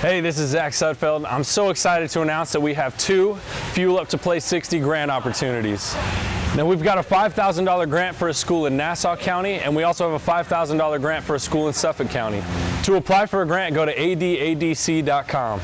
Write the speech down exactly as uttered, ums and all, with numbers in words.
Hey, this is Zach Sudfeld. I'm so excited to announce that we have two Fuel Up to Play sixty grant opportunities. Now, we've got a five thousand dollar grant for a school in Nassau County, and we also have a five thousand dollar grant for a school in Suffolk County. To apply for a grant, go to A D A D C dot com.